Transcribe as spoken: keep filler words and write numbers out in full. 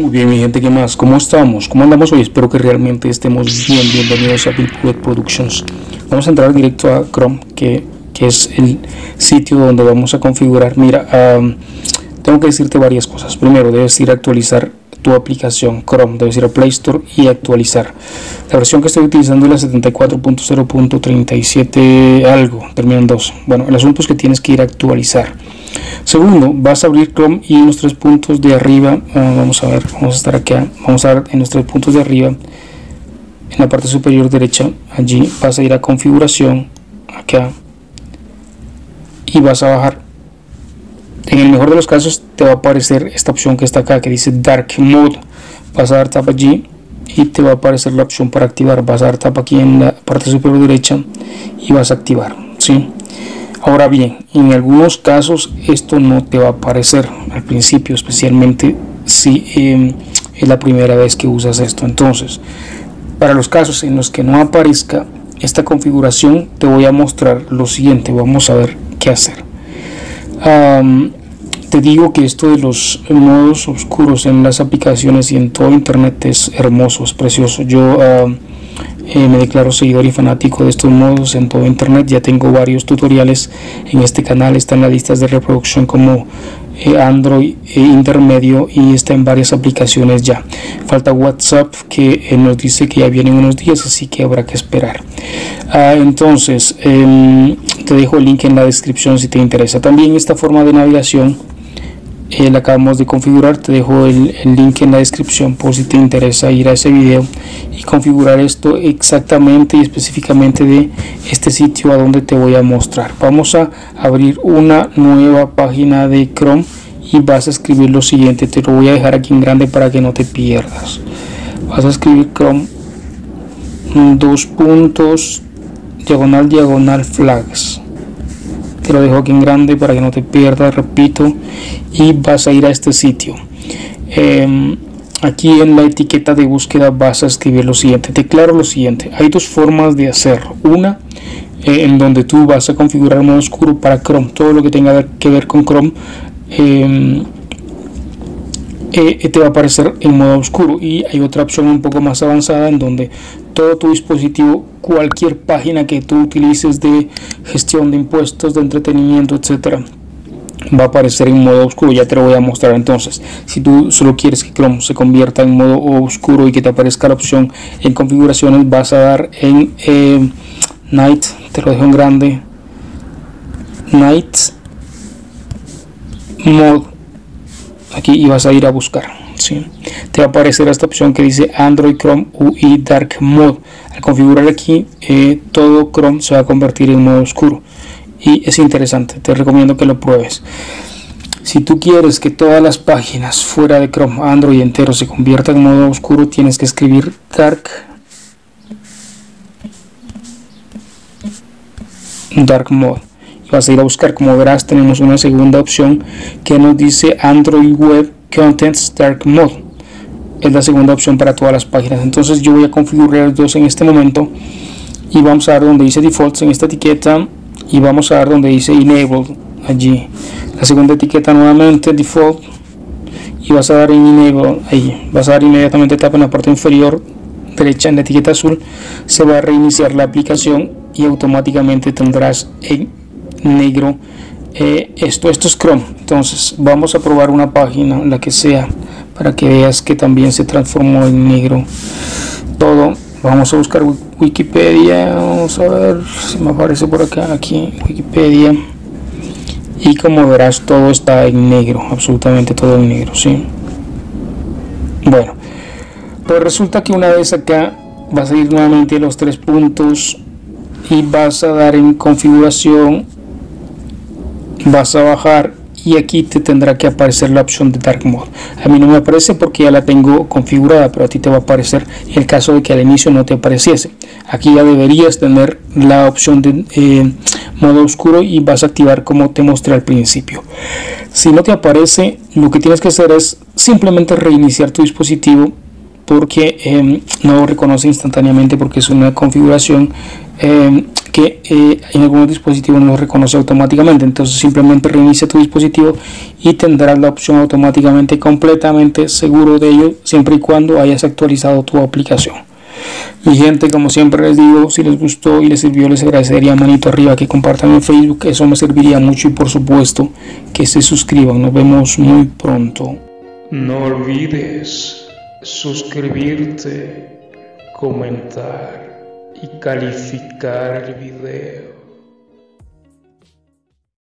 Muy bien, mi gente, ¿qué más? ¿Cómo estamos? ¿Cómo andamos hoy? Espero que realmente estemos bien. Bienvenidos a Bill Bullet Productions. Vamos a entrar directo a Chrome, que, que es el sitio donde vamos a configurar. Mira, um, tengo que decirte varias cosas. Primero, debes ir a actualizar tu aplicación Chrome, debes ir a Play Store y actualizar. La versión que estoy utilizando es la setenta y cuatro punto cero punto treinta y siete algo, termina en dos. Bueno, el asunto es que tienes que ir a actualizar. Segundo, vas a abrir Chrome y en los tres puntos de arriba, uh, vamos a ver, vamos a estar acá, vamos a ver en los tres puntos de arriba, en la parte superior derecha, allí vas a ir a configuración, acá, y vas a bajar. En el mejor de los casos te va a aparecer esta opción que está acá, que dice Dark Mode. Vas a dar tap allí y te va a aparecer la opción para activar. Vas a dar tap aquí en la parte superior derecha y vas a activar, ¿sí? Ahora bien, en algunos casos esto no te va a aparecer al principio, especialmente si eh, es la primera vez que usas esto. Entonces, para los casos en los que no aparezca esta configuración, te voy a mostrar lo siguiente. Vamos a ver qué hacer. Um, Te digo que esto de los modos oscuros en las aplicaciones y en todo internet es hermoso, es precioso. Yo uh, eh, me declaro seguidor y fanático de estos modos en todo internet. Ya tengo varios tutoriales en este canal, está en las listas de reproducción como eh, Android eh, intermedio y está en varias aplicaciones ya. Falta WhatsApp, que eh, nos dice que ya vienen unos días, así que habrá que esperar. Uh, entonces, eh, te dejo el link en la descripción si te interesa. También esta forma de navegación Eh, la acabamos de configurar, te dejo el, el link en la descripción por si te interesa ir a ese video y configurar esto exactamente y específicamente de este sitio a donde te voy a mostrar. Vamos a abrir una nueva página de Chrome y vas a escribir lo siguiente, te lo voy a dejar aquí en grande para que no te pierdas. Vas a escribir Chrome dos puntos diagonal diagonal flags. Te lo dejo aquí en grande para que no te pierdas, repito, y vas a ir a este sitio. Eh, aquí en la etiqueta de búsqueda vas a escribir lo siguiente, te aclaro lo siguiente, hay dos formas de hacerlo. Una, eh, en donde tú vas a configurar modo oscuro para Chrome, todo lo que tenga que ver con Chrome eh, eh, te va a aparecer en modo oscuro, y hay otra opción un poco más avanzada en donde todo tu dispositivo, cualquier página que tú utilices de gestión de impuestos, de entretenimiento, etcétera, va a aparecer en modo oscuro. Ya te lo voy a mostrar. Entonces, si tú solo quieres que Chrome se convierta en modo oscuro y que te aparezca la opción en configuraciones, vas a dar en eh, Night, te lo dejo en grande, Night Mode, aquí, y vas a ir a buscar. Sí. Te va a aparecer esta opción que dice Android Chrome U I Dark Mode. Al configurar aquí, eh, todo Chrome se va a convertir en modo oscuro y es interesante, te recomiendo que lo pruebes. Si tú quieres que todas las páginas fuera de Chrome, Android entero, se conviertan en modo oscuro, tienes que escribir Dark Dark Mode. Vas a ir a buscar, como verás tenemos una segunda opción que nos dice Android Web Contents Dark Mode, es la segunda opción para todas las páginas. Entonces yo voy a configurar dos en este momento y vamos a dar donde dice Defaults en esta etiqueta y vamos a dar donde dice Enabled, allí la segunda etiqueta nuevamente Default, y vas a dar en Enable, ahí vas a dar inmediatamente tapa en la parte inferior derecha en la etiqueta azul, se va a reiniciar la aplicación y automáticamente tendrás en negro eh, esto, esto es Chrome. Entonces vamos a probar una página, la que sea, para que veas que también se transformó en negro todo. Vamos a buscar Wikipedia, vamos a ver si me aparece por acá, aquí Wikipedia, y como verás todo está en negro, absolutamente todo en negro, ¿sí? Bueno, pues resulta que una vez acá vas a ir nuevamente a los tres puntos y vas a dar en configuración, vas a bajar y aquí te tendrá que aparecer la opción de Dark Mode. A mí no me aparece porque ya la tengo configurada, pero a ti te va a aparecer en el caso de que al inicio no te apareciese. Aquí ya deberías tener la opción de eh, modo oscuro y vas a activar como te mostré al principio. Si no te aparece, lo que tienes que hacer es simplemente reiniciar tu dispositivo porque eh, no reconoce instantáneamente porque es una configuración eh, que eh, en algunos dispositivos no los reconoce automáticamente. Entonces simplemente reinicia tu dispositivo y tendrás la opción automáticamente, completamente seguro de ello, siempre y cuando hayas actualizado tu aplicación. Mi gente, como siempre les digo, si les gustó y les sirvió, les agradecería manito arriba, que compartan en Facebook, eso me serviría mucho, y por supuesto que se suscriban. Nos vemos muy pronto. No olvides suscribirte, comentar y calificar el video.